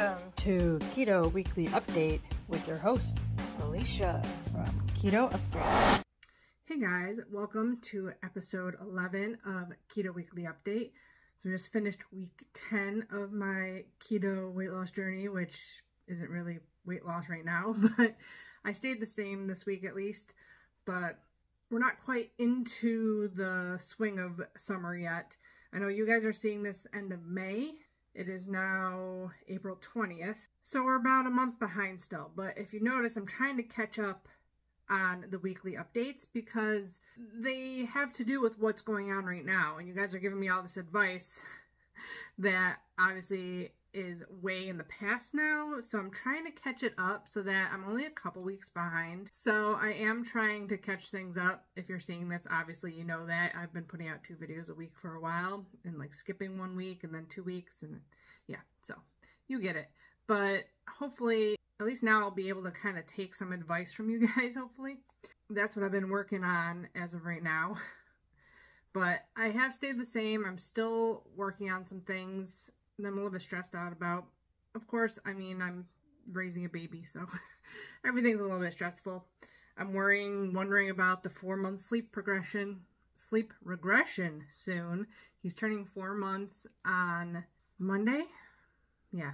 Welcome to Keto Weekly Update with your host, Alicia from Keto Update. Hey guys, welcome to episode 11 of Keto Weekly Update. So I just finished week 10 of my keto weight loss journey, which isn't really weight loss right now, but I stayed the same this week at least, but we're not quite into the swing of summer yet. I know you guys are seeing this end of May. It is now April 20th, so we're about a month behind still, but if you notice, I'm trying to catch up on the weekly updates because they have to do with what's going on right now, and you guys are giving me all this advice that obviously is way in the past now, so I'm trying to catch it up so that I'm only a couple weeks behind. So I am trying to catch things up. If you're seeing this, obviously you know that I've been putting out 2 videos a week for a while and like skipping 1 week and then 2 weeks, and yeah, so you get it. But hopefully at least now I'll be able to kind of take some advice from you guys. Hopefully that's what I've been working on as of right now. But I have stayed the same. I'm still working on some things I'm a little bit stressed out about. Of course, I mean, I'm raising a baby, so everything's a little bit stressful. I'm wondering about the 4-month sleep regression soon. He's turning 4 months on Monday. Yeah.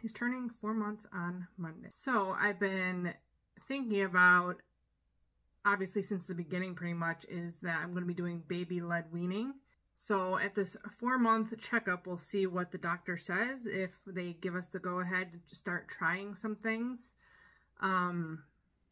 He's turning 4 months on Monday. So I've been thinking about, obviously since the beginning pretty much, is that I'm going to be doing baby-led weaning. So at this 4-month checkup, we'll see what the doctor says, if they give us the go-ahead to start trying some things. I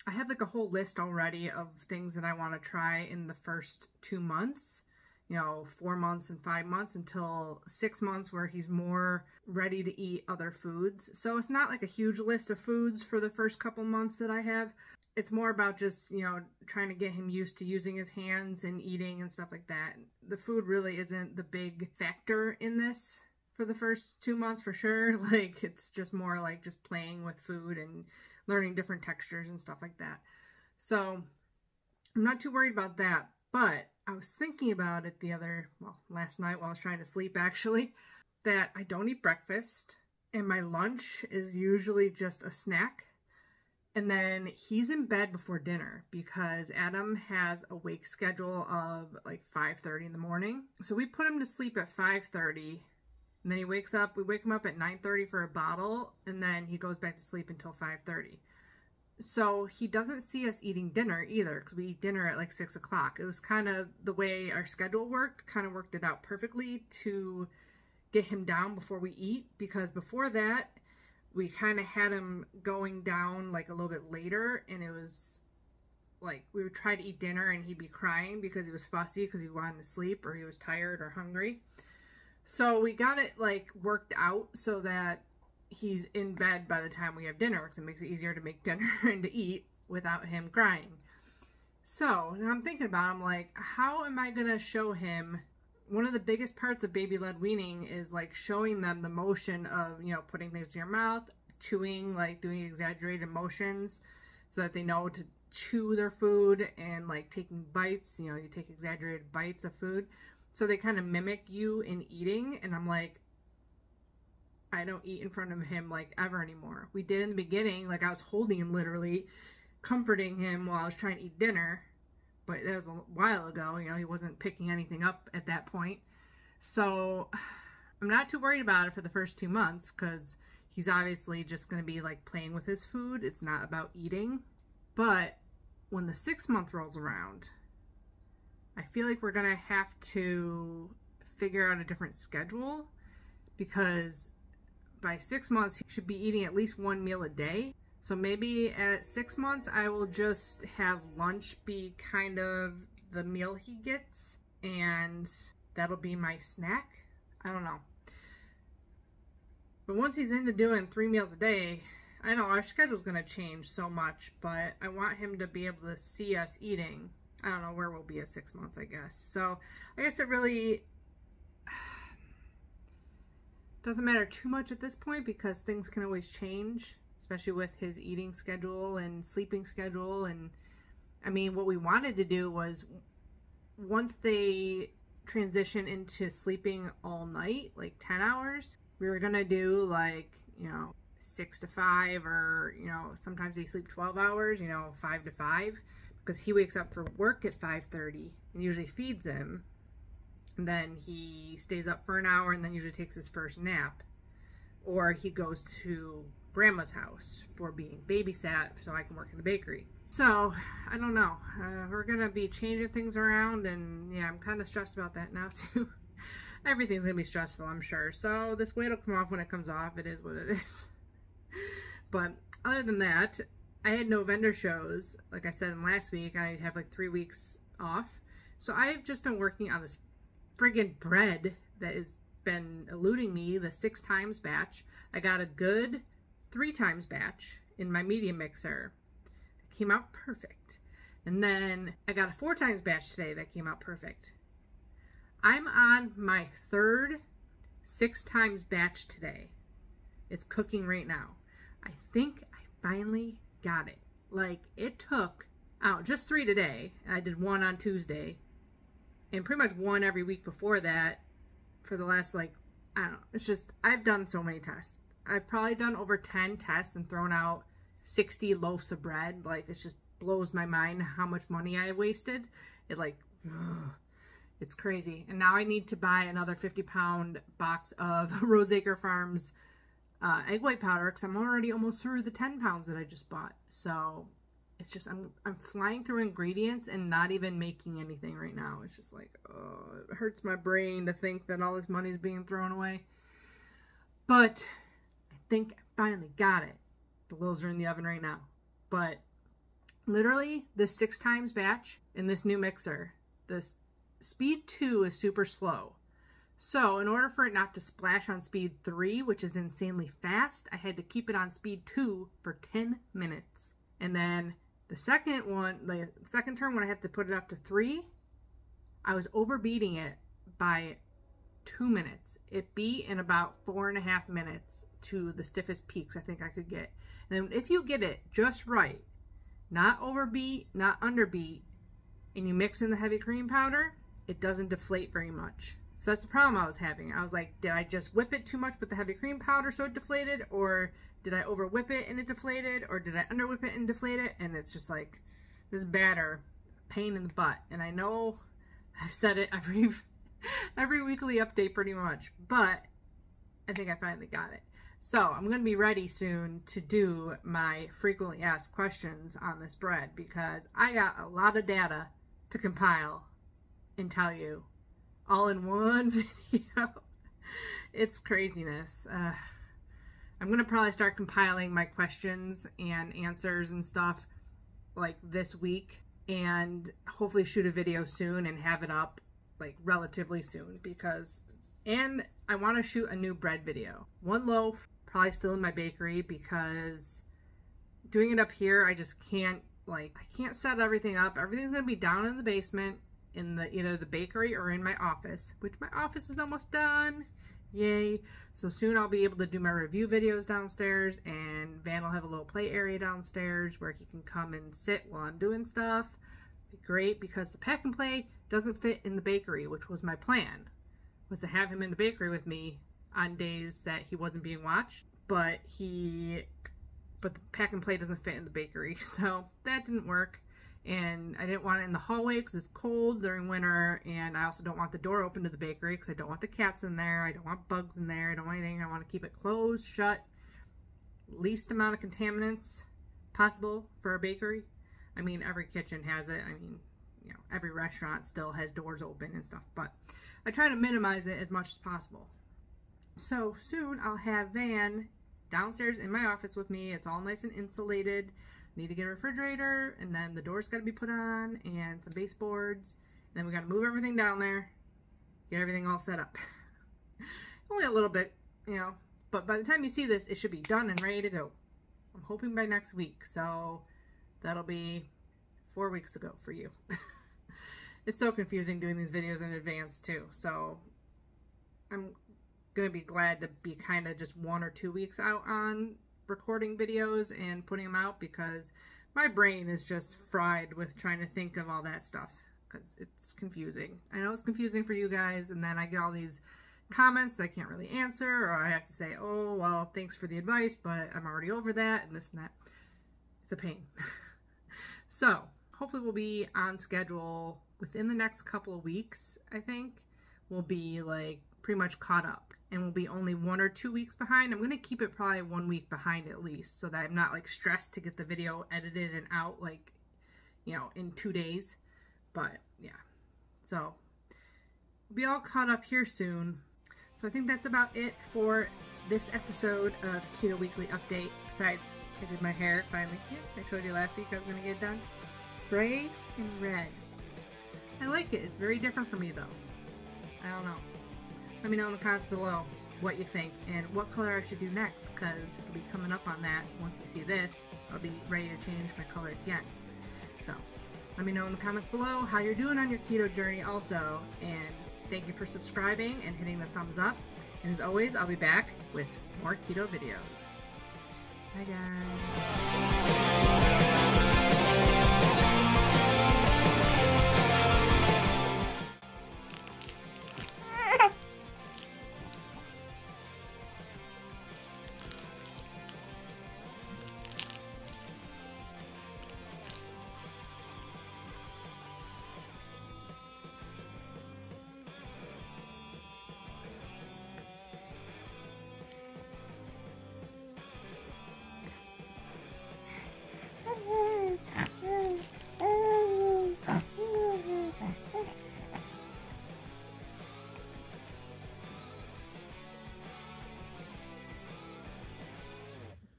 have like a whole list already of things that I want to try in the first 2 months, you know, 4 months and 5 months until 6 months where he's more ready to eat other foods. So it's not like a huge list of foods for the first couple months that I have. It's more about just, you know, trying to get him used to using his hands and eating and stuff like that. The food really isn't the big factor in this for the first 2 months for sure. Like, it's just more like just playing with food and learning different textures and stuff like that. So I'm not too worried about that, but I was thinking about it last night while I was trying to sleep actually, that I don't eat breakfast and my lunch is usually just a snack. And then he's in bed before dinner because Adam has a wake schedule of like 5:30 in the morning. So we put him to sleep at 5:30 and then he wakes up. We wake him up at 9:30 for a bottle and then he goes back to sleep until 5:30. So he doesn't see us eating dinner either because we eat dinner at like 6 o'clock. It was kind of the way our schedule worked, kind of worked it out perfectly to get him down before we eat, because before that, we kind of had him going down like a little bit later, and it was like we would try to eat dinner and he'd be crying because he was fussy because he wanted to sleep or he was tired or hungry. So we got it like worked out so that he's in bed by the time we have dinner because it makes it easier to make dinner and to eat without him crying. So now I'm thinking about it, I'm like, how am I going to show him? One of the biggest parts of baby-led weaning is like showing them the motion of, you know, putting things in your mouth, chewing, like doing exaggerated motions so that they know to chew their food, and like taking bites, you know, you take exaggerated bites of food. So they kind of mimic you in eating. And I'm like, I don't eat in front of him like ever anymore. We did in the beginning, like I was holding him literally, comforting him while I was trying to eat dinner. But that was a while ago, you know, he wasn't picking anything up at that point. So I'm not too worried about it for the first 2 months because he's obviously just going to be like playing with his food. It's not about eating. But when the 6-month rolls around, I feel like we're going to have to figure out a different schedule, because by 6 months, he should be eating at least 1 meal a day. So maybe at 6 months, I will just have lunch be kind of the meal he gets, and that'll be my snack. I don't know. But once he's into doing 3 meals a day, I know our schedule's going to change so much, but I want him to be able to see us eating. I don't know where we'll be at 6 months, I guess. So I guess it really doesn't matter too much at this point because things can always change, especially with his eating schedule and sleeping schedule. And I mean, what we wanted to do was once they transition into sleeping all night, like 10 hours, we were going to do like, you know, 6 to 5, or, you know, sometimes they sleep 12 hours, you know, 5 to 5, because he wakes up for work at 5:30 and usually feeds him. And then he stays up for an hour and then usually takes his first nap, or he goes to grandma's house for being babysat so I can work at the bakery. So I don't know, we're gonna be changing things around, and yeah, I'm kind of stressed about that now too. Everything's gonna be stressful, I'm sure. So this weight will come off when it comes off. It is what it is. But other than that, I had no vendor shows. Like I said in last week, I have like 3 weeks off. So I've just been working on this friggin' bread that has been eluding me, the 6 times batch. I got a good 3 times batch in my medium mixer. It came out perfect. And then I got a 4 times batch today that came out perfect. I'm on my third 6 times batch today. It's cooking right now. I think I finally got it. Like, it took, I don't know, just 3 today, and I did 1 on Tuesday. And pretty much 1 every week before that for the last, like, I don't know. It's just, I've done so many tests. I've probably done over 10 tests and thrown out 60 loaves of bread. Like, it just blows my mind how much money I wasted. It, like, ugh, it's crazy. And now I need to buy another 50-pound box of Roseacre Farms egg white powder, because I'm already almost through the 10 pounds that I just bought. So it's just, I'm flying through ingredients and not even making anything right now. It's just like, oh, it hurts my brain to think that all this money is being thrown away. But I think I finally got it. The loaves are in the oven right now. But literally, this 6 times batch in this new mixer, this speed 2 is super slow. So in order for it not to splash on speed 3, which is insanely fast, I had to keep it on speed 2 for 10 minutes. And then the second one, the second turn when I have to put it up to 3, I was overbeating it by 2 minutes. It beat in about 4.5 minutes to the stiffest peaks I think I could get. And if you get it just right, not overbeat, not underbeat, and you mix in the heavy cream powder, it doesn't deflate very much. So that's the problem I was having. I was like, did I just whip it too much with the heavy cream powder so it deflated? Or did I over whip it and it deflated? Or did I under whip it and deflate it? And it's just like this batter, pain in the butt. And I know I've said it every weekly update pretty much, but I think I finally got it. So I'm going to be ready soon to do my frequently asked questions on this bread, because I got a lot of data to compile and tell you all in one video. It's craziness. I'm gonna probably start compiling my questions and answers and stuff like this week, and hopefully shoot a video soon and have it up like relatively soon, because, and I want to shoot a new bread video. 1 loaf probably still in my bakery, because doing it up here, I just can't, like, I can't set everything up. Everything's gonna be down in the basement in the either the bakery or in my office, which my office is almost done. Yay. So soon I'll be able to do my review videos downstairs, and Van will have a little play area downstairs where he can come and sit while I'm doing stuff. It'd be great, because the pack and play doesn't fit in the bakery, which was my plan, was to have him in the bakery with me on days that he wasn't being watched, but the pack and play doesn't fit in the bakery. So that didn't work. And I didn't want it in the hallway because it's cold during winter, and I also don't want the door open to the bakery because I don't want the cats in there, I don't want bugs in there, I don't want anything. I want to keep it closed, shut, least amount of contaminants possible for a bakery. I mean, every kitchen has it. I mean, you know, every restaurant still has doors open and stuff, but I try to minimize it as much as possible. So soon I'll have Van downstairs in my office with me. It's all nice and insulated. Need to get a refrigerator, and then the door's got to be put on, and some baseboards, and then we got to move everything down there, get everything all set up. Only a little bit, you know, but by the time you see this, it should be done and ready to go. I'm hoping by next week, so that'll be 4 weeks ago for you. It's so confusing doing these videos in advance too, so I'm gonna be glad to be kind of just 1 or 2 weeks out on recording videos and putting them out, because my brain is just fried with trying to think of all that stuff, because it's confusing. I know it's confusing for you guys, and then I get all these comments that I can't really answer, or I have to say, oh, well, thanks for the advice, but I'm already over that, and this and that. It's a pain. So hopefully we'll be on schedule within the next couple of weeks. I think we'll be like pretty much caught up, and we'll be only 1 or 2 weeks behind. I'm going to keep it probably 1 week behind at least, so that I'm not like stressed to get the video edited and out like, you know, in 2 days. But yeah, so we'll be all caught up here soon. So I think that's about it for this episode of Keto Weekly Update. Besides, I did my hair finally. Yeah, I told you last week I was going to get it done. Gray and red. I like it. It's very different for me though. I don't know. Let me know in the comments below what you think and what color I should do next, because I'll be coming up on that. Once you see this, I'll be ready to change my color again. So let me know in the comments below how you're doing on your keto journey also. And thank you for subscribing and hitting the thumbs up. And as always, I'll be back with more keto videos. Bye guys.